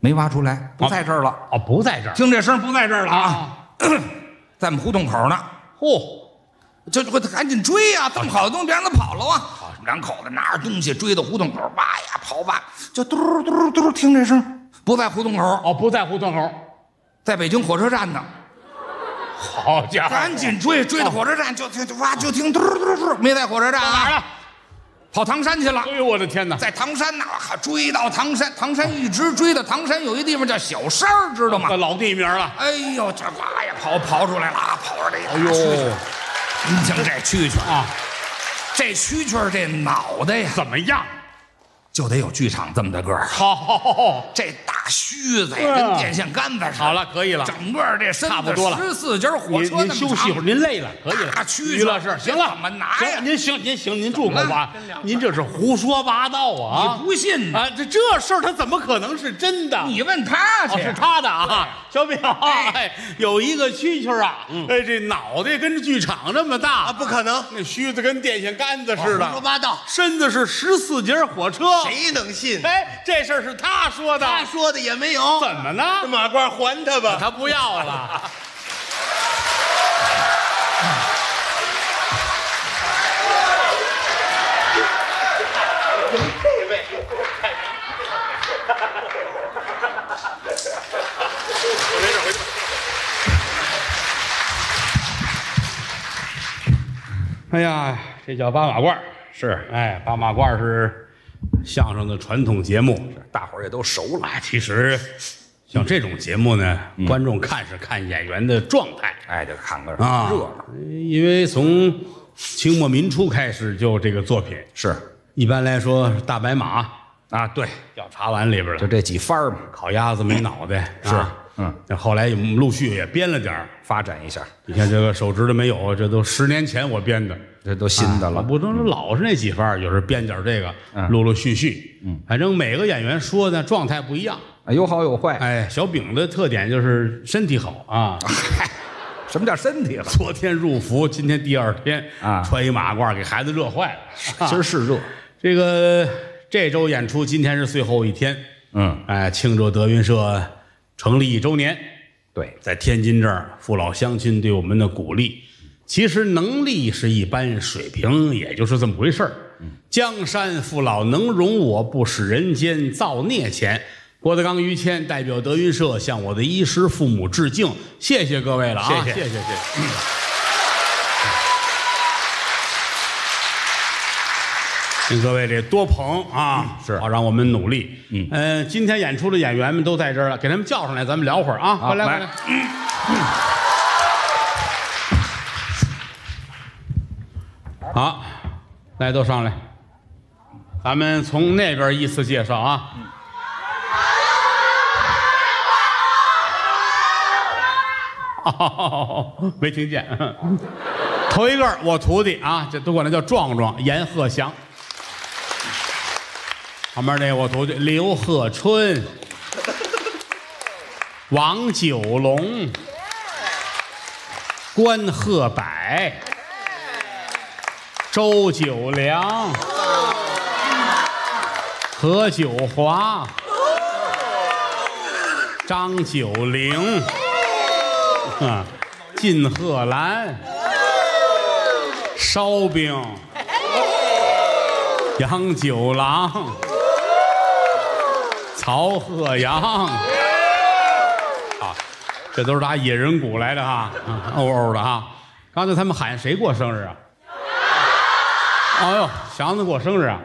没挖出来，不在这儿了。哦，不在这儿，听这声不在这儿了啊，在我们胡同口呢。嚯！ 就我赶紧追呀、啊！这么好的东西，别让他跑了啊！我们两口子拿着东西追到胡同口，哇呀跑吧，就嘟嘟嘟，听这声，不在胡同口哦，不在胡同口，在北京火车站呢。好家伙！赶紧追，追到火车站就听哇，就听嘟嘟嘟，没在火车站啊。哪了？跑唐山去了。哎呦我的天哪！在唐山呢，追到唐山，唐山一直追到唐山，有一地方叫小山，知道吗？老地名了。哎呦，这哇呀跑跑出来了，跑出来了。哎呦！ 您听这蛐蛐啊，这蛐蛐这脑袋呀，怎么样？就得有剧场这么大个儿。好，这大须子跟电线杆子似的。好了，可以了。整个这身子十四节火车那么长。您休息会儿，您累了，可以了。大蛐蛐，于老师，行了，怎么拿呀？您行，您行，您住口吧。您这是胡说八道啊！你不信啊？这这事儿他怎么可能是真的？你问他去，是他的啊。 小淼，哎，有一个蛐蛐啊，哎，这脑袋跟剧场那么大，不可能，那须子跟电线杆子似的，胡说八道，身子是十四节火车，谁能信？哎，这事儿是他说的，他说的也没有，怎么呢？这马褂还他吧，他不要了。哎呀，这叫八马褂是，哎，八马褂是相声的传统节目，大伙儿也都熟了。其实像这种节目呢，嗯、观众看是看演员的状态，哎，就看个热闹、啊。因为从清末民初开始就这个作品是，一般来说大白马啊，对，叫茶碗里边了，就这几番嘛，烤鸭子没脑袋、嗯、是。啊嗯，那后来我们陆续也编了点儿，发展一下。你看这个手指头没有，这都十年前我编的，这都新的了。啊、不能老是那几番，有时编点这个，嗯、陆陆续续。嗯，反正每个演员说的状态不一样，啊、有好有坏。哎，小丙的特点就是身体好啊。哎、什么叫身体好？昨天入伏，今天第二天啊，穿一马褂给孩子热坏了。啊、今儿是热。这个这周演出，今天是最后一天。嗯，哎，庆祝德云社。成立一周年，对，在天津这儿，父老乡亲对我们的鼓励，其实能力是一般，水平也就是这么回事儿。嗯、江山父老能容我，不使人间造孽钱。郭德纲、于谦代表德云社向我的衣食父母致敬，谢谢各位了啊！谢谢谢谢。谢谢嗯、跟各位这多捧啊，嗯、是好，让我们努力。嗯，呃，今天演出的演员们都在这儿了，给他们叫上来，咱们聊会儿啊。快来快来。嗯嗯、好，来都上来，咱们从那边依次介绍啊。嗯、哦，没听见。头一个我徒弟啊，这都管他叫壮壮，阎鹤祥。旁边那我徒弟刘鹤春、王九龙、关鹤柏、周九良、何九华、张九龄、啊、靳鹤兰、烧饼、杨九郎。曹鹤阳，啊，这都是打野人谷来的哈，嗷嗷的哈。刚才他们喊谁过生日啊？哎呦，祥子过生日啊！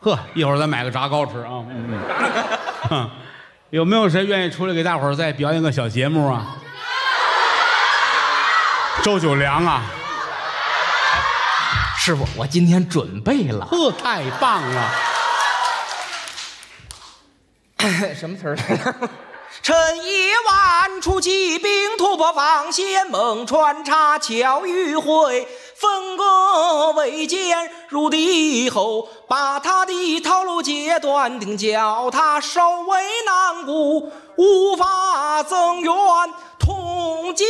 呵，一会儿咱买个炸糕吃啊。嗯嗯、有没有谁愿意出来给大伙儿再表演个小节目啊？周九良啊，师傅，我今天准备了。呵，太棒了！什么词儿来着？趁夜晚出奇兵，突破防线，猛穿插巧迂回，分割为坚入敌后，把他的套路截断，定叫他首尾难顾，无法增援。痛歼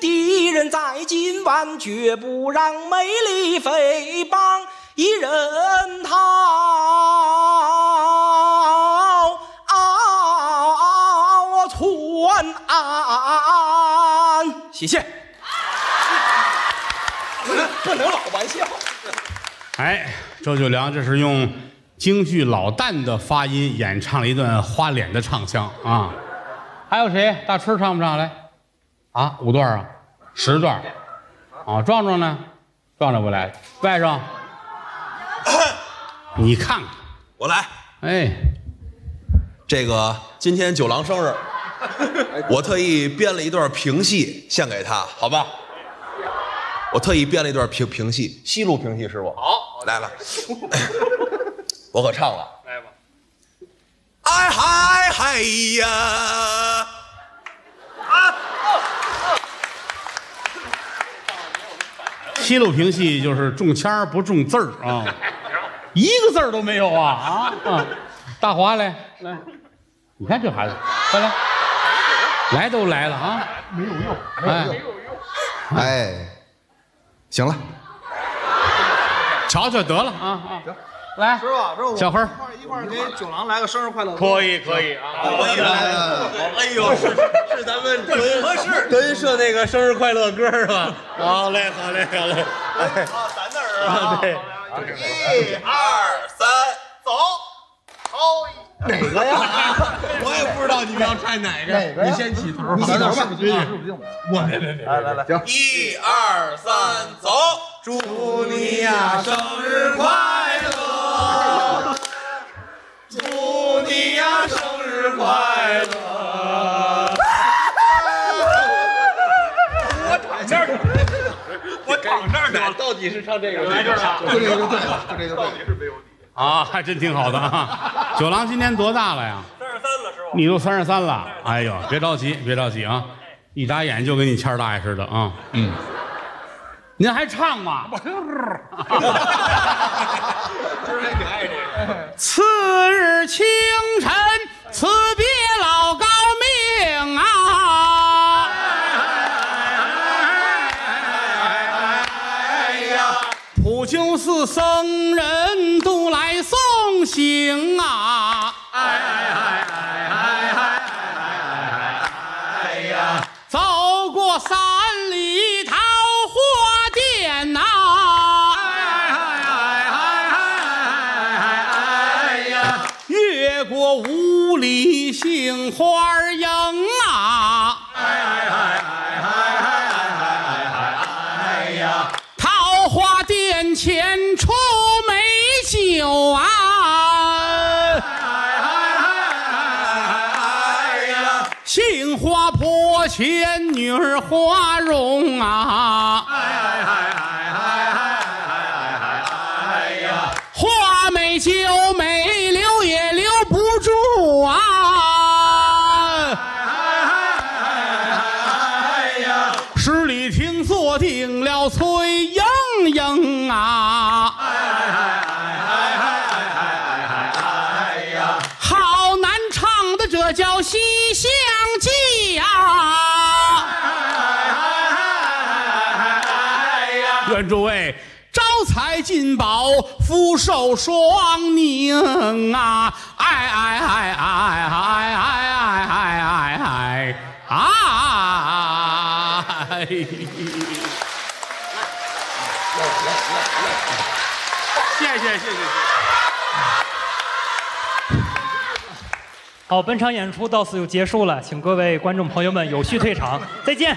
敌人在今晚，绝不让美丽匪帮一人逃。安安，谢谢。不能不能老玩笑。哎，周九良这是用京剧老旦的发音演唱了一段花脸的唱腔啊。还有谁？大春唱不上来？啊，五段啊，十段。啊，壮壮呢？壮壮不来。外甥，你看看，我来。哎，这个今天九郎生日。我特意编了一段评戏献给他，好吧？我特意编了一段评评戏，西路评戏师傅。好，来了，我可唱了。来吧。哎嗨嗨呀！啊！西路评戏就是中签儿不中字儿啊，一个字儿都没有啊啊！大华来来，你看这孩子，快来。来都来了啊，没有用，没有用，哎，行了，瞧瞧得了啊啊，行，来，师傅，小辉，一块儿给九郎来个生日快乐，可以可以啊，可以来，哎呦，是是咱们合适德云社那个生日快乐歌是吧？好嘞好嘞好嘞，哎，咱那儿啊，对，一二三，走，好。哪个呀？我也不知道你们要唱哪个。哪个？你先起头。你起头吧。我别别别。来来来，行。一二三，走！祝你呀，生日快乐！祝你呀，生日快乐！我躺这儿，我躺这儿呢。到底是唱这个，来这儿了，就这个对了，就这个对了。到底是没有底啊，还真挺好的啊。九郎今年多大了呀？三十三了，师傅。你都三十三了，哎呦，别着急，别着急啊，一眨眼就跟你谦儿大爷似的啊，嗯。 您还唱吗？今儿还挺爱这个。次日清晨，辞别老高命啊！哎呀，普救寺僧人都来送行啊！哎哎哎哎哎呀，走过山里桃花。 呐！哎呀！越过五里杏花营啊！哎哎哎哎哎呀！桃花殿前出美酒啊！哎呀！杏花坡前女儿花容啊！哎哎！ 花美酒美，留也留不住啊！哎呀，十里亭坐定了崔莺莺啊！哎呀，好难唱的这叫《西厢记》呀！哎呀，愿诸位。 招财进宝，福寿双宁啊！哎哎哎哎哎哎哎哎哎！啊！来来来来，谢谢谢谢谢谢。好，本场演出到此就结束了，请各位观众朋友们有序退场，再见。